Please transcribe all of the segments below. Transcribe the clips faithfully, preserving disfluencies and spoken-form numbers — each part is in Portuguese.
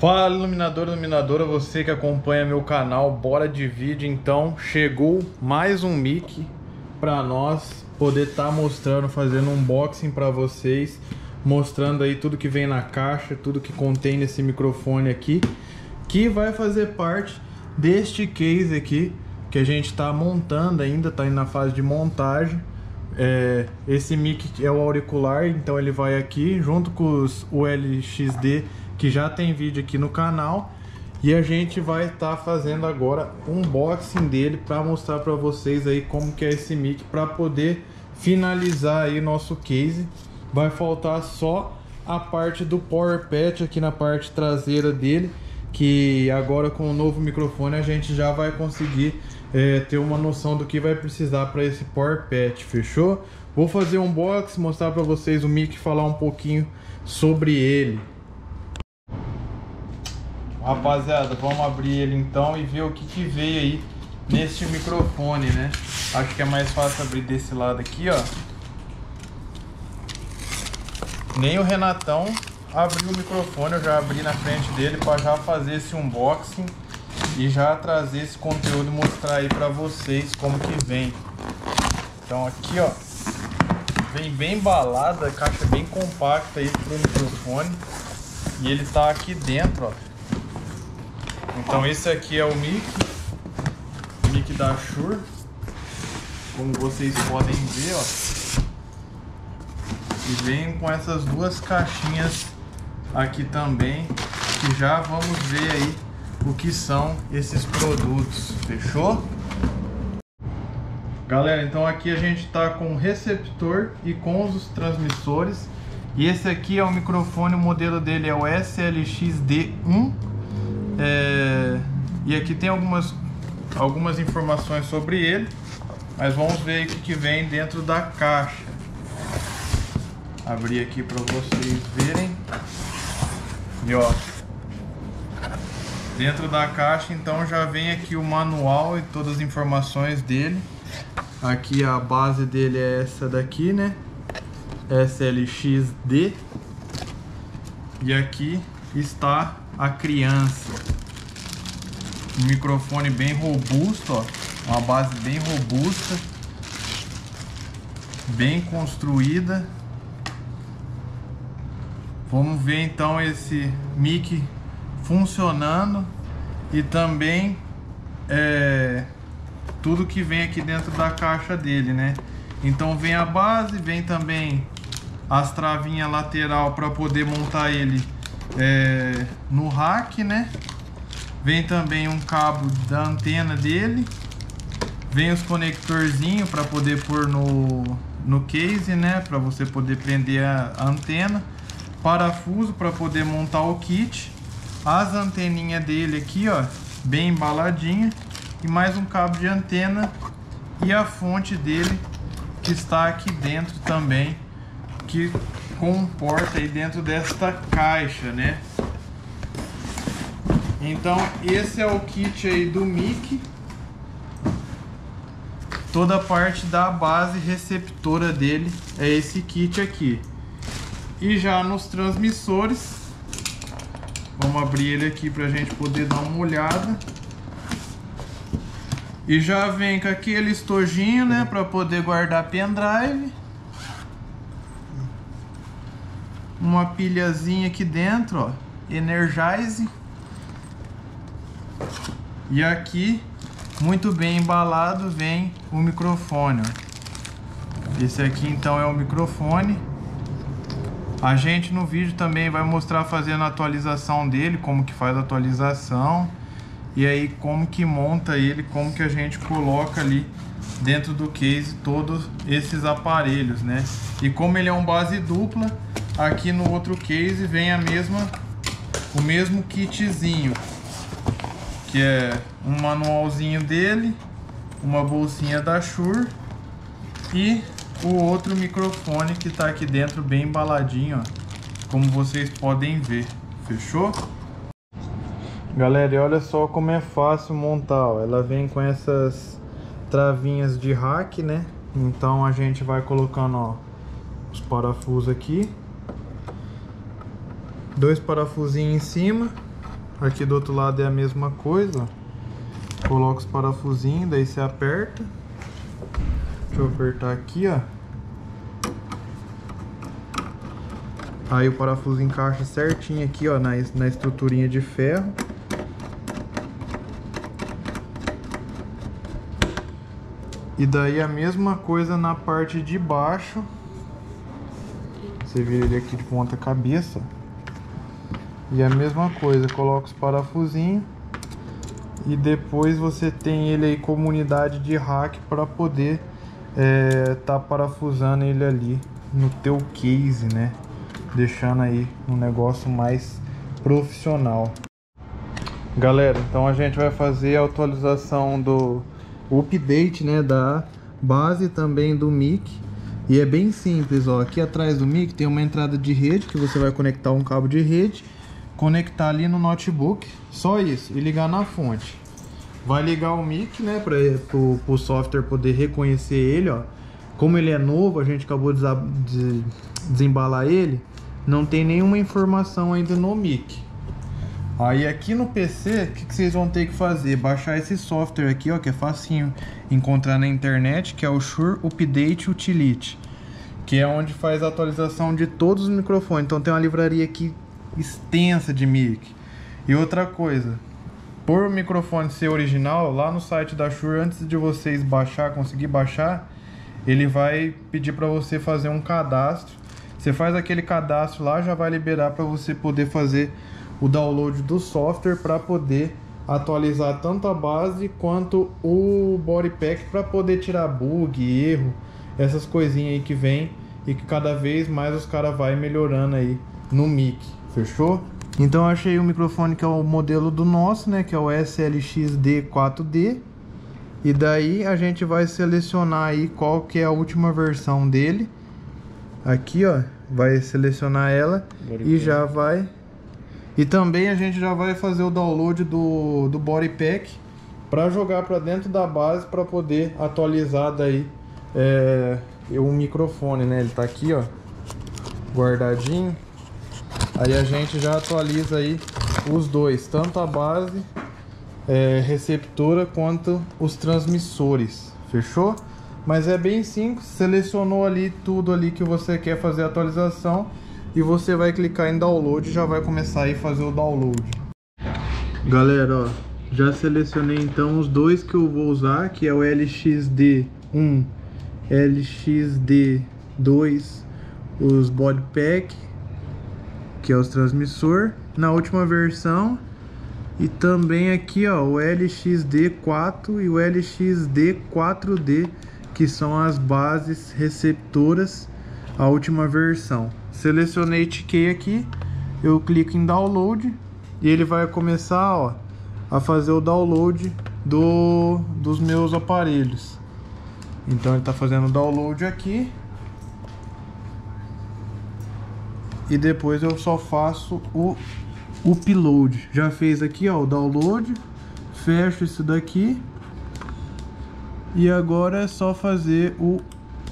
Fala iluminador, iluminadora, você que acompanha meu canal, bora de vídeo. Então chegou mais um mic para nós poder estar tá mostrando, fazendo um unboxing para vocês, mostrando aí tudo que vem na caixa, tudo que contém nesse microfone aqui, que vai fazer parte deste case aqui que a gente está montando ainda, está na fase de montagem. É, esse mic é o auricular, então ele vai aqui junto com os U L X D, que já tem vídeo aqui no canal, e a gente vai estar tá fazendo agora um unboxing dele para mostrar para vocês aí como que é esse mic, para poder finalizar aí nosso case. Vai faltar só a parte do power patch aqui na parte traseira dele, que agora com o novo microfone a gente já vai conseguir é, ter uma noção do que vai precisar para esse power patch, fechou? Vou fazer um unboxing, mostrar para vocês o mic, falar um pouquinho sobre ele. Rapaziada, vamos abrir ele então e ver o que que veio aí neste microfone, né? Acho que é mais fácil abrir desse lado aqui, ó. Nem o Renatão abriu o microfone, eu já abri na frente dele para já fazer esse unboxing e já trazer esse conteúdo, mostrar aí para vocês como que vem. Então aqui, ó, vem bem embalada, a caixa bem compacta aí pro microfone, e ele tá aqui dentro, ó. Então esse aqui é o mic, mic da Shure, como vocês podem ver, ó. E vem com essas duas caixinhas aqui também, que já vamos ver aí o que são esses produtos, fechou? Galera, então aqui a gente tá com o receptor e com os transmissores, e esse aqui é o microfone, o modelo dele é o S L X D um. É, e aqui tem algumas, algumas informações sobre ele, mas vamos ver o que que vem dentro da caixa. Abrir aqui para vocês verem. E ó, dentro da caixa então já vem aqui o manual e todas as informações dele. Aqui a base dele é essa daqui, né? S L X D. E aqui está a criança. Um microfone bem robusto, ó, uma base bem robusta, bem construída. Vamos ver então esse mic funcionando e também é, tudo que vem aqui dentro da caixa dele, né? Então vem a base, vem também as travinhas lateral para poder montar ele É, no rack, né? Vem também um cabo da antena dele, vem os conectorzinhos para poder pôr no, no case, né? Para você poder prender a antena, parafuso para poder montar o kit, as anteninhas dele aqui, ó, bem embaladinha, e mais um cabo de antena, e a fonte dele que está aqui dentro também, que comporta aí dentro desta caixa, né? Então esse é o kit aí do mic, toda a parte da base receptora dele é esse kit aqui. E já nos transmissores, vamos abrir ele aqui pra gente poder dar uma olhada, e já vem com aquele estojinho, né, para poder guardar pendrive, uma pilhazinha aqui dentro, ó, Energizer, e aqui muito bem embalado vem o microfone, ó. Esse aqui então é o microfone. A gente no vídeo também vai mostrar fazendo a atualização dele, como que faz a atualização, e aí como que monta ele, como que a gente coloca ali dentro do case todos esses aparelhos, né? E como ele é um base dupla, aqui no outro case vem a mesma, o mesmo kitzinho, que é um manualzinho dele, uma bolsinha da Shure e o outro microfone que tá aqui dentro bem embaladinho, ó, como vocês podem ver, fechou? Galera, e olha só como é fácil montar, ó. Ela vem com essas travinhas de rack, né? Então a gente vai colocando, ó, os parafusos aqui, dois parafusinhos em cima, Aqui do outro lado é a mesma coisa. Coloca os parafusinhos, daí você aperta. Deixa eu apertar aqui, ó. Aí o parafuso encaixa certinho aqui, ó, na, na estruturinha de ferro. E daí a mesma coisa na parte de baixo. Você vira ele aqui de ponta cabeça. E a mesma coisa, coloca os parafusinhos. E depois você tem ele aí como unidade de rack para poder é, tá parafusando ele ali no teu case, né? Deixando aí um negócio mais profissional. Galera, então a gente vai fazer a atualização do... O update, né, da base também do mic. E é bem simples, ó. Aqui atrás do mic tem uma entrada de rede que você vai conectar um cabo de rede, conectar ali no notebook, só isso, e ligar na fonte. Vai ligar o mic, né, para o software poder reconhecer ele, ó. Como ele é novo, a gente acabou de, de desembalar ele, não tem nenhuma informação ainda no mic. Aí aqui no P C, o que, que vocês vão ter que fazer? Baixar esse software aqui, ó, que é facinho encontrar na internet, que é o Shure Update Utility, que é onde faz a atualização de todos os microfones. Então tem uma livraria aqui extensa de mic. E outra coisa, por o microfone ser original, lá no site da Shure, antes de vocês baixar, conseguir baixar, ele vai pedir para você fazer um cadastro. Você faz aquele cadastro lá, já vai liberar para você poder fazer o download do software para poder atualizar tanto a base quanto o body pack, para poder tirar bug, erro, essas coisinhas aí que vem e que cada vez mais os caras vai melhorando aí no mic, fechou? Então eu achei o microfone que é o modelo do nosso, né, que é o S L X D quatro D, e daí a gente vai selecionar aí qual que é a última versão dele. Aqui, ó, vai selecionar ela e já vai... E também a gente já vai fazer o download do, do body pack para jogar para dentro da base para poder atualizar daí é, o microfone, né? Ele tá aqui, ó, guardadinho. Aí a gente já atualiza aí os dois, tanto a base é, receptora quanto os transmissores, fechou? Mas é bem simples, selecionou ali tudo ali que você quer fazer a atualização. E você vai clicar em download e já vai começar aí a fazer o download. Galera, ó, já selecionei então os dois que eu vou usar, que é o L X D um, L X D dois, os body pack, que é os transmissor, na última versão. E também aqui, ó, o L X D quatro e o L X D quatro D, que são as bases receptoras, a última versão. Selecionei, tiquei aqui, eu clico em download e ele vai começar, ó, a fazer o download do, dos meus aparelhos. Então ele tá fazendo o download aqui e depois eu só faço o upload. Já fez aqui, ó, o download, fecho isso daqui e agora é só fazer o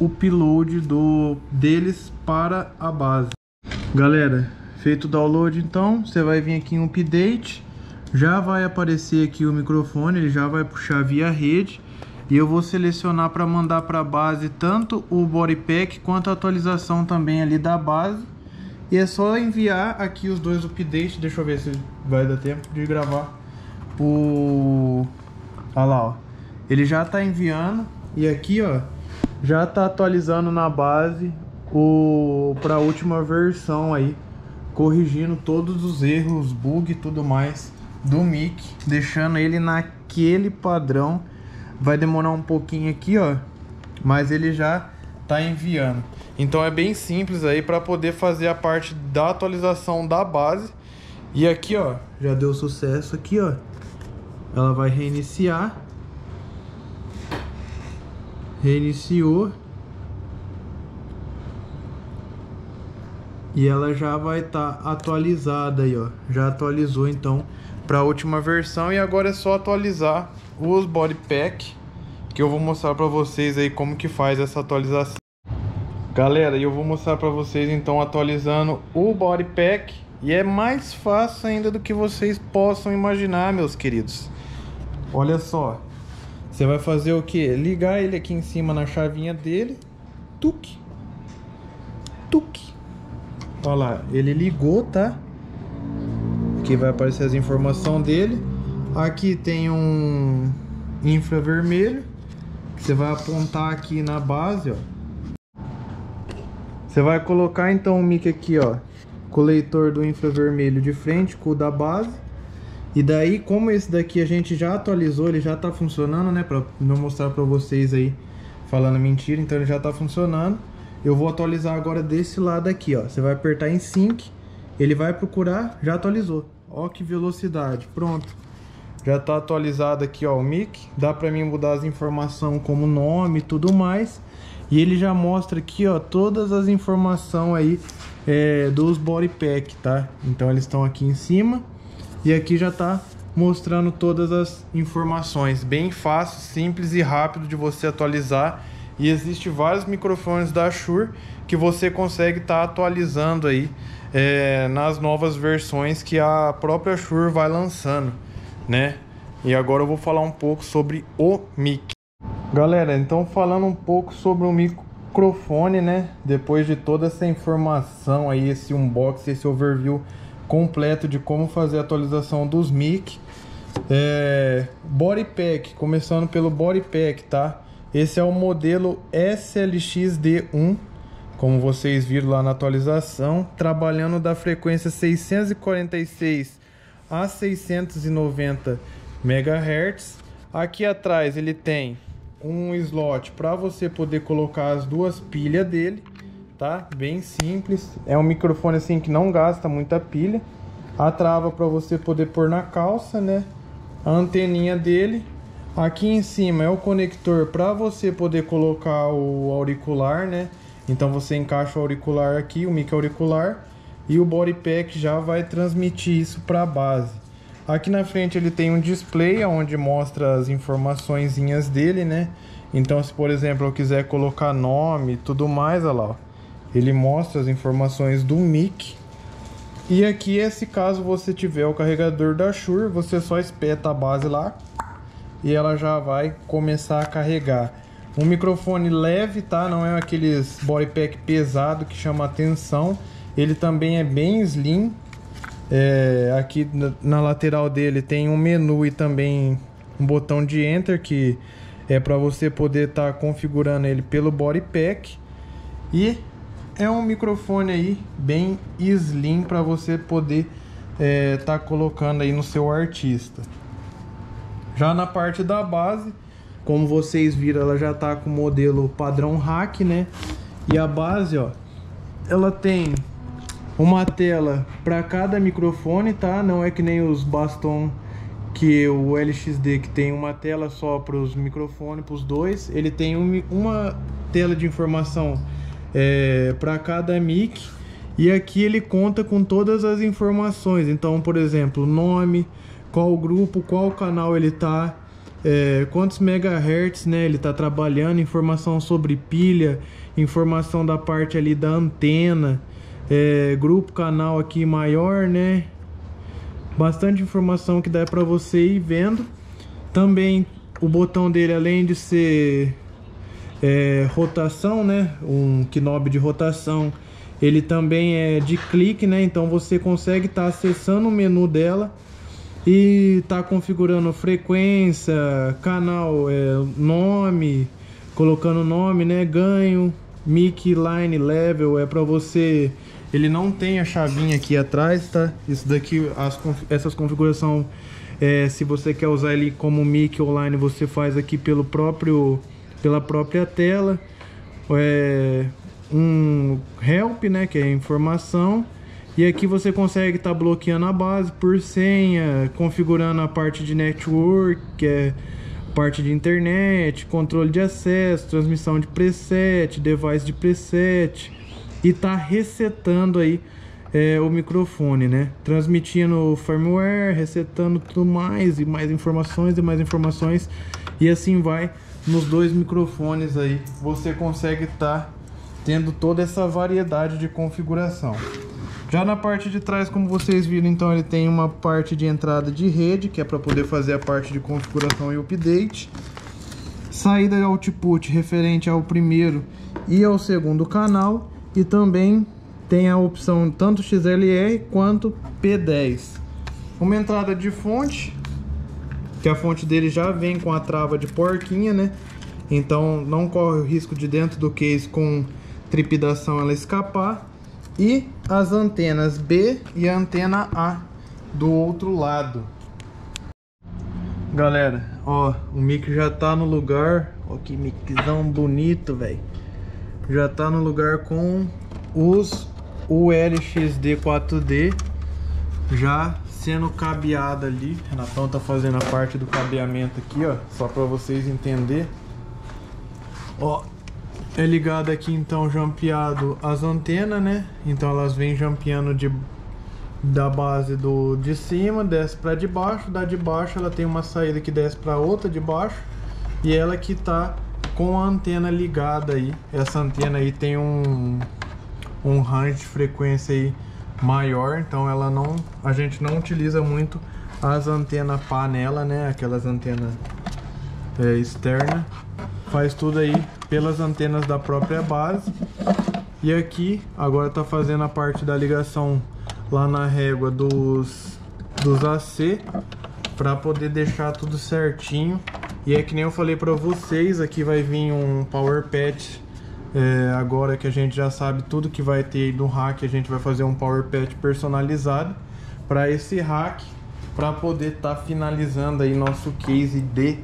upload do, deles para a base. Galera, feito o download, então você vai vir aqui em update, já vai aparecer aqui o microfone, ele já vai puxar via rede e eu vou selecionar para mandar para a base tanto o body pack quanto a atualização também ali da base. E é só enviar aqui os dois updates. Deixa eu ver se vai dar tempo de gravar o... Olha lá, ó, ele já tá enviando e aqui, ó, já tá atualizando na base o para a última versão aí, corrigindo todos os erros, bug e tudo mais do mic, deixando ele naquele padrão. Vai demorar um pouquinho aqui, ó, mas ele já tá enviando. Então é bem simples aí para poder fazer a parte da atualização da base. E aqui, ó, já deu sucesso aqui, ó. Ela vai reiniciar. Reiniciou e ela já vai estar tá atualizada aí, ó. Já atualizou então para a última versão e agora é só atualizar os body pack, que eu vou mostrar para vocês aí como que faz essa atualização. Galera, eu vou mostrar para vocês então atualizando o body pack E é mais fácil ainda do que vocês possam imaginar, meus queridos. Olha só. Você vai fazer o quê? Ligar ele aqui em cima na chavinha dele. Tuque. Tuque. Olha lá. Ele ligou, tá? Aqui vai aparecer as informações dele. Aqui tem um infravermelho. Que você vai apontar aqui na base, ó. Você vai colocar então o mic aqui, ó. Coletor do infravermelho de frente com o da base. E daí, como esse daqui a gente já atualizou, ele já tá funcionando, né? Pra não mostrar pra vocês aí falando mentira, então ele já tá funcionando. Eu vou atualizar agora desse lado aqui, ó. Você vai apertar em sync, ele vai procurar, já atualizou. Ó que velocidade, pronto. Já tá atualizado aqui, ó, o mic. Dá pra mim mudar as informações como nome e tudo mais. E ele já mostra aqui, ó, todas as informações aí é, dos body pack, tá? Então eles estão aqui em cima. E aqui já tá mostrando todas as informações, bem fácil, simples e rápido de você atualizar. E existe vários microfones da Shure que você consegue estar tá atualizando aí é, nas novas versões que a própria Shure vai lançando, né? E agora eu vou falar um pouco sobre o mic. Galera, então falando um pouco sobre o microfone, né? Depois de toda essa informação aí, esse unboxing, esse overview completo de como fazer a atualização dos mic, é, body pack, começando pelo body pack, tá? Esse é o modelo S L X D um, como vocês viram lá na atualização, trabalhando da frequência seiscentos e quarenta e seis a seiscentos e noventa megahertz. Aqui atrás ele tem um slot para você poder colocar as duas pilhas dele, tá? Bem simples. É um microfone assim que não gasta muita pilha. A trava para você poder pôr na calça, né? A anteninha dele. Aqui em cima é o conector para você poder colocar o auricular, né? Então você encaixa o auricular aqui, o mic auricular, e o body pack já vai transmitir isso para a base. Aqui na frente ele tem um display onde mostra as informaçõezinhas dele, né? Então se por exemplo eu quiser colocar nome e tudo mais, olha lá, ó. Ele mostra as informações do mic. E aqui, se caso você tiver o carregador da Shure, você só espeta a base lá e ela já vai começar a carregar. Um microfone leve, tá? Não é aqueles body pack pesado que chama atenção. Ele também é bem slim. É, aqui na lateral dele tem um menu e também um botão de enter, que é para você poder estar tá configurando ele pelo body pack. E é um microfone aí bem slim para você poder é, tá colocando aí no seu artista. Já na parte da base, como vocês viram, ela já tá com o modelo padrão rack, né? E a base, ó, ela tem uma tela para cada microfone, tá? Não é que nem os bastons que o L X D, que tem uma tela só para os microfones, para os dois. Ele tem um, uma tela de informação É, para cada mic, e aqui ele conta com todas as informações. Então, por exemplo, nome, qual grupo, qual canal ele tá, é, quantos megahertz, né, ele tá trabalhando, informação sobre pilha, informação da parte ali da antena, é, grupo, canal aqui maior, né, bastante informação que dá para você ir vendo. Também o botão dele, além de ser É, rotação, né, um knob de rotação, ele também é de clique, né? Então você consegue estar tá acessando o menu dela e tá configurando frequência, canal, é, nome, colocando nome, né, ganho, mic, line, level. É para você, ele não tem a chavinha aqui atrás, tá? Isso daqui, as, essas configurações, é, se você quer usar ele como mic online, você faz aqui pelo próprio pela própria tela. É um help, né, que é informação. E aqui você consegue estar tá bloqueando a base por senha, configurando a parte de network, que é parte de internet, controle de acesso, transmissão de preset, device de preset, e tá resetando aí é, o microfone, né, transmitindo firmware, resetando tudo mais, e mais informações e mais informações, e assim vai. Nos dois microfones aí você consegue estar tá tendo toda essa variedade de configuração. Já na parte de trás, como vocês viram, então ele tem uma parte de entrada de rede, que é para poder fazer a parte de configuração e update. Saída de output referente ao primeiro e ao segundo canal. E também tem a opção tanto X L R quanto P dez. Uma entrada de fonte, que a fonte dele já vem com a trava de porquinha, né? Então não corre o risco de dentro do case com trepidação ela escapar. E as antenas B e a antena A do outro lado. Galera, ó, o mic já tá no lugar. Ó que miczão bonito, velho. Já tá no lugar com os U L X D quatro D já sendo cabeado ali. Renatão tá fazendo a parte do cabeamento aqui, ó, só para vocês entenderem. Ó, é ligado aqui então jampeado as antenas, né? Então elas vêm jampeando de da base do de cima, desce para de baixo, da de baixo ela tem uma saída que desce para outra de baixo e ela que tá com a antena ligada aí. Essa antena aí tem um um range de frequência aí maior, então ela não a gente não utiliza muito as antenas pá nela, né? Aquelas antenas é, externa. Faz tudo aí pelas antenas da própria base. E aqui agora tá fazendo a parte da ligação lá na régua dos, dos A C, para poder deixar tudo certinho. E é que nem eu falei para vocês, aqui vai vir um power patch. É, agora que a gente já sabe tudo que vai ter aí do rack, a gente vai fazer um power patch personalizado para esse rack, para poder estar tá finalizando aí nosso case de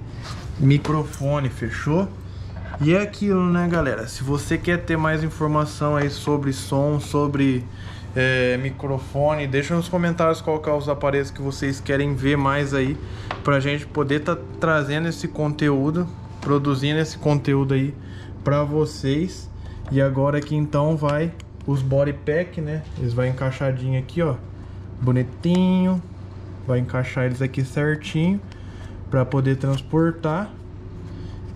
microfone, fechou? E é aquilo, né, galera? Se você quer ter mais informação aí sobre som, sobre é, microfone, deixa nos comentários qual que é os aparelhos que vocês querem ver mais aí, pra gente poder tá trazendo esse conteúdo, produzindo esse conteúdo aí pra vocês. E agora aqui então vai os body pack, né? Eles vai encaixadinho aqui, ó, bonitinho. Vai encaixar eles aqui certinho pra poder transportar.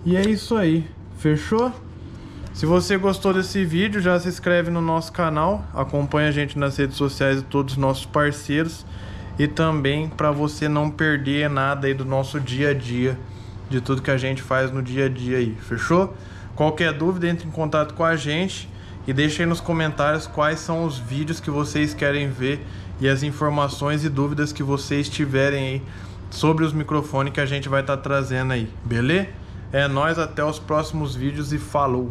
E é isso aí. Fechou? Se você gostou desse vídeo, já se inscreve no nosso canal, acompanha a gente nas redes sociais de todos os nossos parceiros e também para você não perder nada aí do nosso dia a dia, de tudo que a gente faz no dia a dia aí, fechou? Qualquer dúvida, entre em contato com a gente e deixa aí nos comentários quais são os vídeos que vocês querem ver e as informações e dúvidas que vocês tiverem aí sobre os microfones que a gente vai estar trazendo aí, beleza? É nóis, até os próximos vídeos e falou!